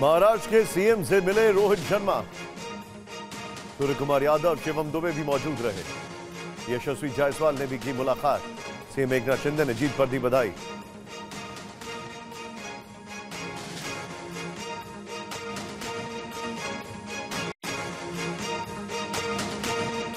महाराष्ट्र के सीएम से मिले रोहित शर्मा, सूर्यकुमार यादव, शिवम दुबे भी मौजूद रहे। यशस्वी जायसवाल ने भी की मुलाकात। सीएम एकनाथ शिंदे ने जीत पर दी बधाई।